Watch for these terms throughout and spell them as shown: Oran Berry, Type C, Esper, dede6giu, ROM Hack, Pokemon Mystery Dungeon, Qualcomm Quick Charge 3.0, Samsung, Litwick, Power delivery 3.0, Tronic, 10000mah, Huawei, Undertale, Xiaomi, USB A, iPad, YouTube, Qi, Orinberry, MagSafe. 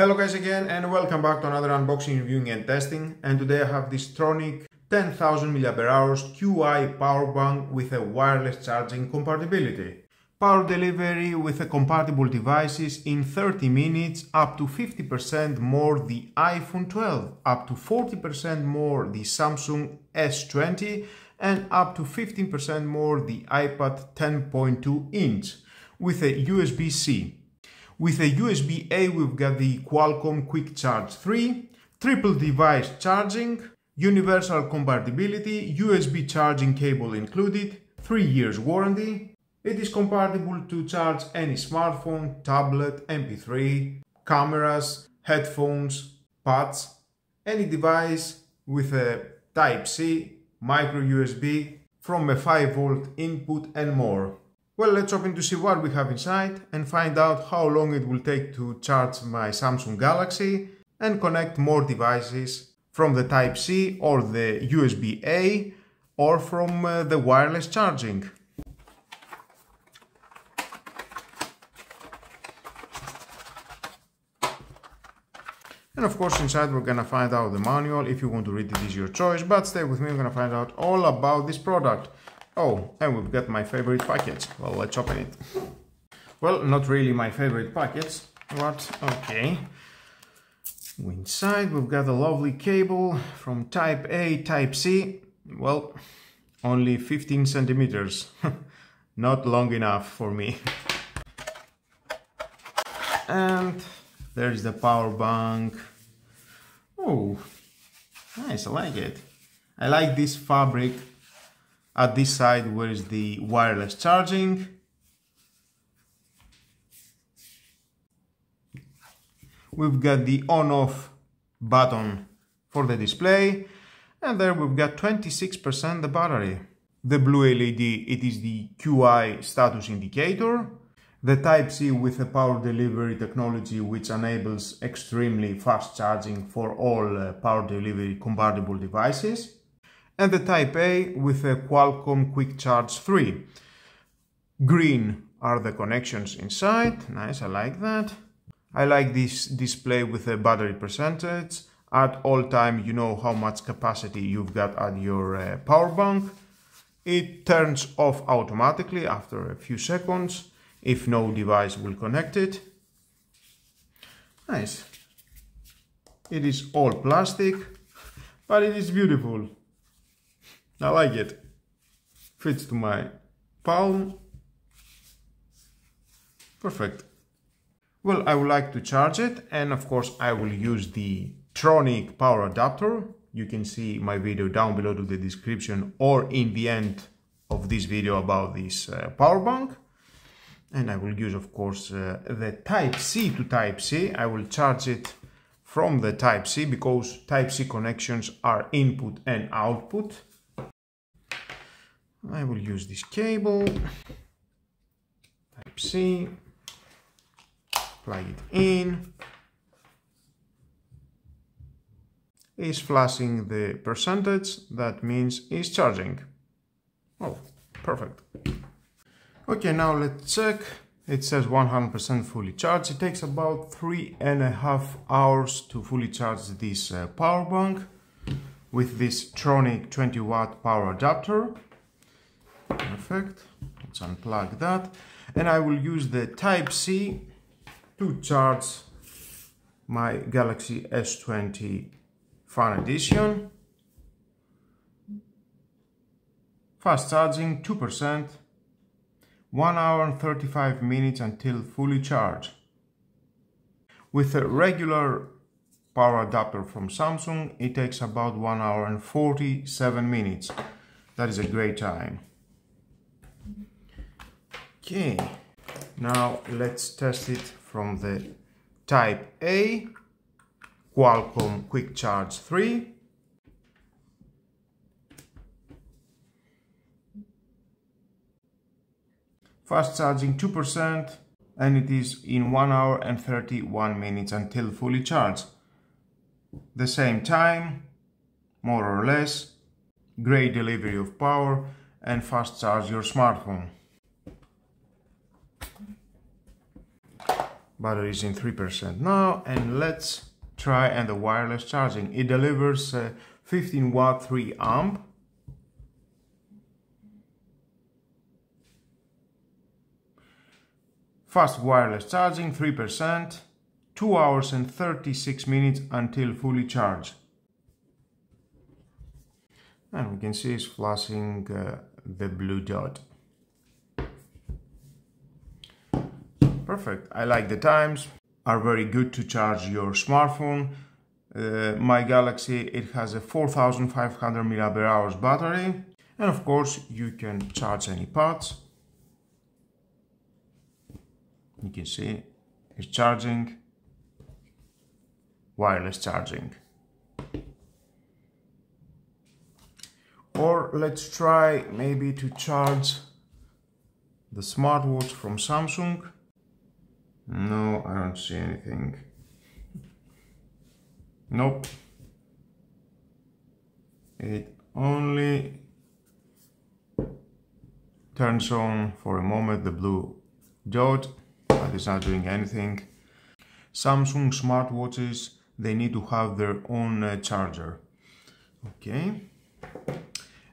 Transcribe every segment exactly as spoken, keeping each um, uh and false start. Hello guys again and welcome back to another unboxing, reviewing and testing, and today I have this Tronic ten thousand milliamp hour Qi power bank with a wireless charging compatibility. Power delivery with a compatible devices in thirty minutes, up to fifty percent more the iPhone twelve, up to forty percent more the Samsung S twenty and up to fifteen percent more the iPad ten point two inch with a U S B C. With a U S B A we've got the Qualcomm Quick Charge three, triple device charging, universal compatibility, U S B charging cable included, three years warranty. It is compatible to charge any smartphone, tablet, M P three, cameras, headphones, pads, any device with a Type C, micro U S B, from a five volt input and more. Well, let's open to see what we have inside and find out how long it will take to charge my Samsung Galaxy and connect more devices from the Type C or the U S B A or from uh, the wireless charging. And of course inside we're gonna find out the manual. If you want to read it, is your choice, but stay with me, we're gonna find out all about this product. Oh, and we've got my favorite package. Well, let's open it. Well, not really my favorite package, but okay. Inside we've got a lovely cable from Type A, Type C. Well, only fifteen centimeters. Not long enough for me. And there's the power bank. Oh, nice, I like it. I like this fabric. At this side, where is the wireless charging? We've got the on-off button for the display, and there we've got twenty-six percent the battery. The blue L E D, it is the Qi status indicator. The Type C with a power delivery technology, which enables extremely fast charging for all uh, power delivery compatible devices. And the Type A with a Qualcomm Quick Charge three. Green are the connections inside. Nice, I like that. I like this display with a battery percentage. At all time you know how much capacity you've got at your uh, power bank. It turns off automatically after a few seconds if no device will connect it. Nice. It is all plastic, but it is beautiful. I like it. Fits to my palm. Perfect. Well, I would like to charge it, and of course I will use the Tronic power adapter. You can see my video down below to the description or in the end of this video about this uh, power bank. And I will use of course uh, the Type C to Type C. I will charge it from the Type C because Type C connections are input and output. I will use this cable, Type C, plug it in. It's flashing the percentage, that means it's charging. Oh, perfect. Okay, now let's check. It says one hundred percent fully charged. It takes about three and a half hours to fully charge this uh, power bank with this Tronic twenty watt power adapter. Perfect. Let's unplug that, and I will use the Type C to charge my Galaxy S twenty Fan Edition. Fast charging two percent, one hour and thirty-five minutes until fully charged. With a regular power adapter from Samsung it takes about one hour and forty-seven minutes. That is a great time. Okay, now let's test it from the Type A, Qualcomm Quick Charge three. Fast charging two percent, and it is in one hour and thirty-one minutes until fully charged. The same time, more or less, great delivery of power and fast charge your smartphone. Battery is in three percent now, and let's try and the wireless charging. It delivers uh, fifteen watt three amp. Fast wireless charging, three percent, two hours and thirty-six minutes until fully charged. And we can see it's flashing uh, the blue dot. Perfect. I like the times, are very good to charge your smartphone. Uh, my Galaxy, it has a four thousand five hundred milliamp hour battery, and of course you can charge any parts. You can see it's charging, wireless charging. Or let's try maybe to charge the smartwatch from Samsung. No, I don't see anything. Nope. It only turns on for a moment the blue dot, but it's not doing anything. Samsung smartwatches, they need to have their own uh, charger. Okay.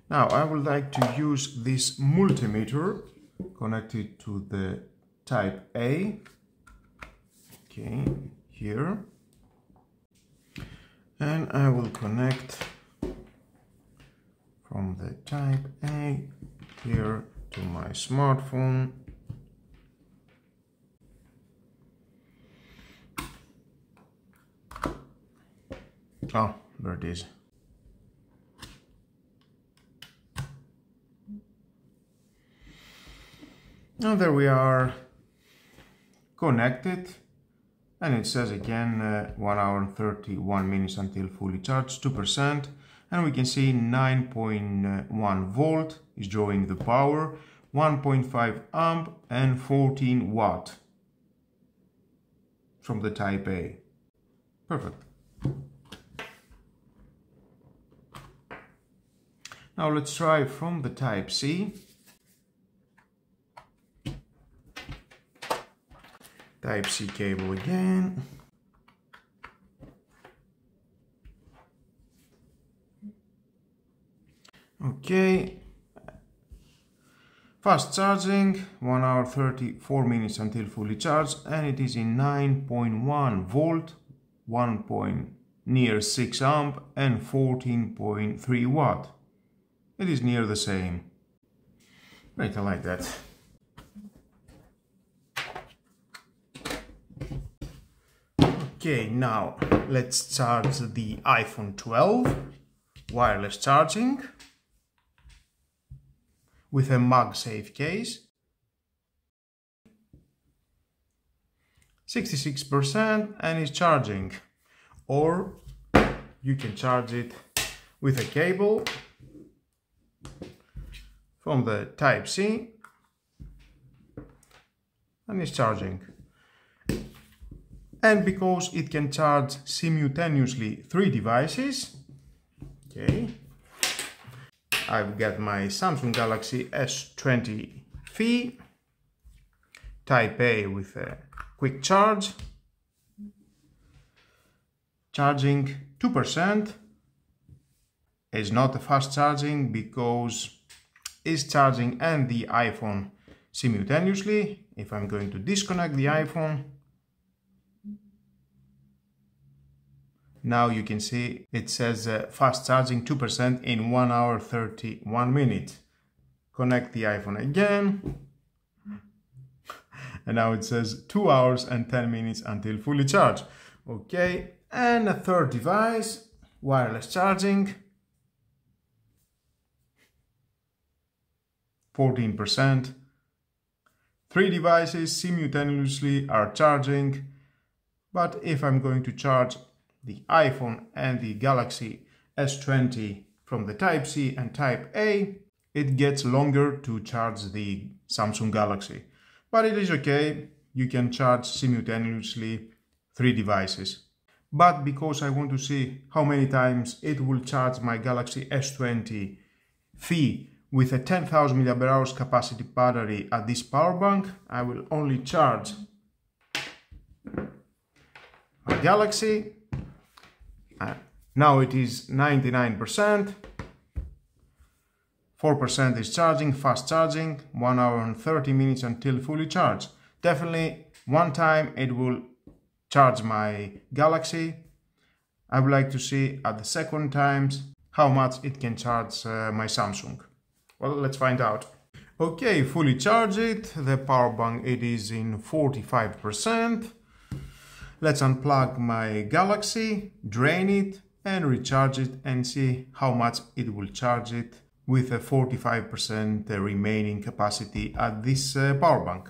Now I would like to use this multimeter connected to the Type A. Okay, here, and I will connect from the Type A here to my smartphone. Oh, there it is. Now there we are, connected. And it says again uh, one hour and thirty-one minutes until fully charged, two percent, and we can see nine point one volt is drawing the power, one point five amp and fourteen watt from the Type A. Perfect. Now let's try from the Type C. Type C cable again. Okay. Fast charging, one hour thirty-four minutes until fully charged, and it is in nine point one volt, one point near six amp and fourteen point three watt. It is near the same. Right, I like that. Okay, now let's charge the iPhone twelve, wireless charging, with a MagSafe case, sixty-six percent, and it's charging. Or you can charge it with a cable from the Type-C, and it's charging. And because it can charge simultaneously three devices, okay, I've got my Samsung Galaxy S twenty F E, Type A with a quick charge, charging two percent, is not a fast charging because it's charging and the iPhone simultaneously. If I'm going to disconnect the iPhone, now you can see it says uh, fast charging two percent in one hour thirty-one minutes. Connect the iPhone again. And now it says two hours and ten minutes until fully charged. Okay, and a third device, wireless charging. fourteen percent. Three devices simultaneously are charging. But if I'm going to charge the iPhone and the Galaxy S twenty from the Type-C and Type-A, it gets longer to charge the Samsung Galaxy. But it is okay, you can charge simultaneously three devices. But because I want to see how many times it will charge my Galaxy S twenty F E with a ten thousand milliamp hour capacity battery at this power bank, I will only charge my Galaxy. Uh, now it is ninety-nine percent. four percent is charging, fast charging, one hour and thirty minutes until fully charged. Definitely one time it will charge my Galaxy. I would like to see at the second times how much it can charge uh, my Samsung. Well, let's find out. Okay, fully charged it. The power bank, it is in forty-five percent. Let's unplug my Galaxy, drain it and recharge it and see how much it will charge it with a forty-five percent remaining capacity at this uh, power bank.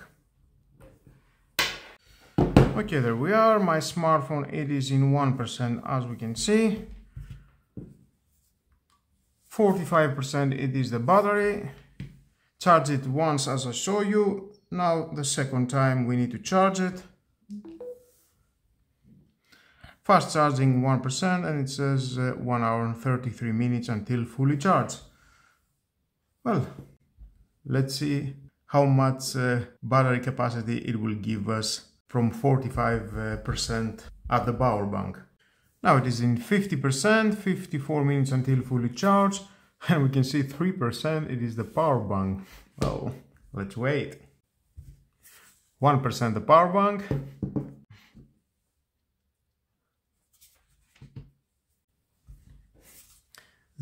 Okay, there we are. My smartphone, it is in one percent as we can see. forty-five percent it is the battery. Charge it once as I show you. Now the second time we need to charge it. Fast charging one percent and it says uh, one hour and thirty-three minutes until fully charged. Well, let's see how much uh, battery capacity it will give us from forty-five percent at the power bank. Now it is in fifty percent, fifty-four minutes until fully charged, and we can see three percent it is the power bank. Well, let's wait. one percent the power bank.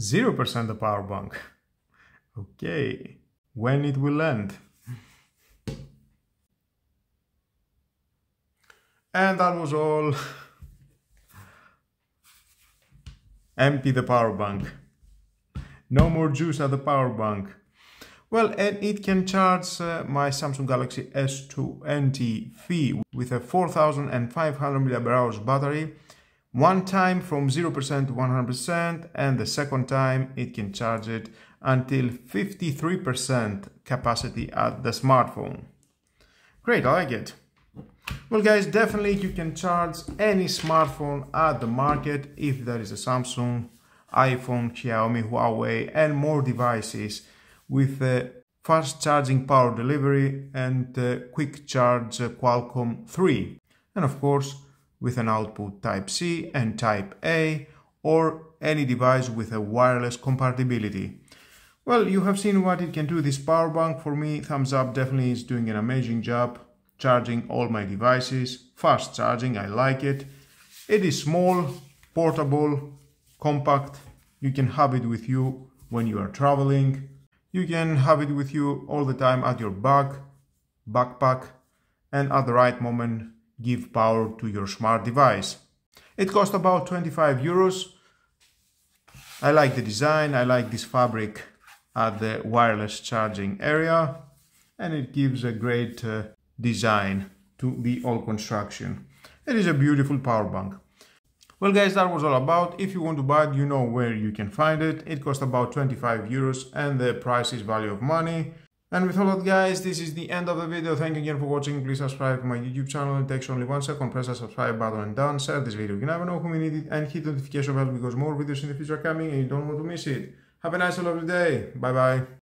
zero percent the power bank. Okay, when it will end. And that was all. Empty the power bank. No more juice at the power bank. Well, and it can charge uh, my Samsung Galaxy S twenty F E with a four thousand five hundred milliamp hour battery. One time from zero percent to one hundred percent, and the second time it can charge it until fifty-three percent capacity at the smartphone. Great, I like it. Well guys, definitely you can charge any smartphone at the market if there is a Samsung, iPhone, Xiaomi, Huawei and more devices with uh, fast charging power delivery and uh, quick charge uh, Qualcomm three, and of course with an output Type C and Type A, or any device with a wireless compatibility. Well, you have seen what it can do, this power bank. For me, thumbs up, definitely is doing an amazing job charging all my devices. Fast charging, I like it. It is small, portable, compact. You can have it with you when you are traveling. You can have it with you all the time at your bag, backpack, and at the right moment give power to your smart device. It costs about twenty-five euros. I like the design, I like this fabric at the wireless charging area, and it gives a great uh, design to the all construction. It is a beautiful power bank. Well guys, that was all about. If you want to buy it, you know where you can find it. It costs about twenty-five euros and the price is value of money. And with all that guys, this is the end of the video. Thank you again for watching. Please subscribe to my YouTube channel. It takes only one second. Press the subscribe button and down. Share this video. You never know who needs it, and hit the notification bell because more videos in the future are coming and you don't want to miss it. Have a nice and lovely day. Bye bye.